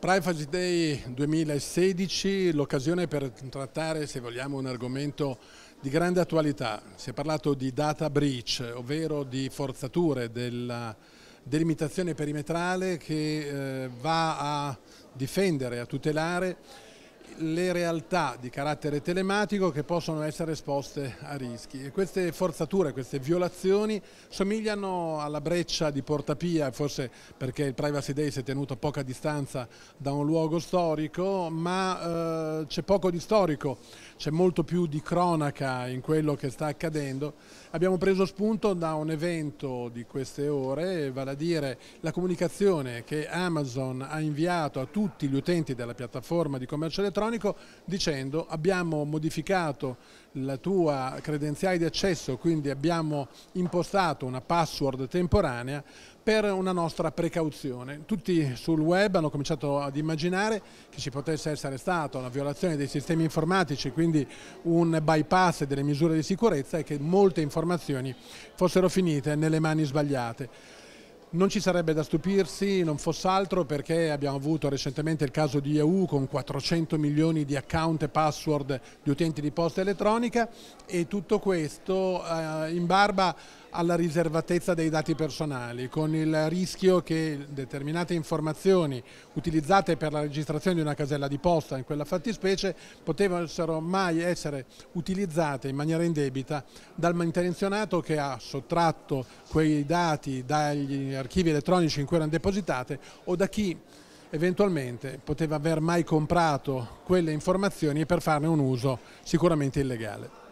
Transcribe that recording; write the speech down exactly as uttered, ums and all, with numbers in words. Privacy Day duemilasedici, l'occasione per trattare, se vogliamo, un argomento di grande attualità. Si è parlato di data breach, ovvero di forzature della delimitazione perimetrale che eh, va a difendere, a tutelare le realtà di carattere telematico che possono essere esposte a rischi. E queste forzature, queste violazioni somigliano alla breccia di Porta Pia, forse perché il Privacy Day si è tenuto a poca distanza da un luogo storico, ma eh, c'è poco di storico, c'è molto più di cronaca in quello che sta accadendo. Abbiamo preso spunto da un evento di queste ore, vale a dire la comunicazione che Amazon ha inviato a tutti gli utenti della piattaforma di commercio elettronico dicendo: abbiamo modificato la tua credenziale di accesso, quindi abbiamo impostato una password temporanea per una nostra precauzione. Tutti sul web hanno cominciato ad immaginare che ci potesse essere stata una violazione dei sistemi informatici, quindi un bypass delle misure di sicurezza, e che molte informazioni fossero finite nelle mani sbagliate. Non ci sarebbe da stupirsi, non fosse altro, perché abbiamo avuto recentemente il caso di Yahoo con quattrocento milioni di account e password di utenti di posta elettronica, e tutto questo eh, in barba alla riservatezza dei dati personali, con il rischio che determinate informazioni utilizzate per la registrazione di una casella di posta, in quella fattispecie, potessero mai essere utilizzate in maniera indebita dal malintenzionato che ha sottratto quei dati dagli archivi elettronici in cui erano depositate, o da chi eventualmente poteva aver mai comprato quelle informazioni e per farne un uso sicuramente illegale.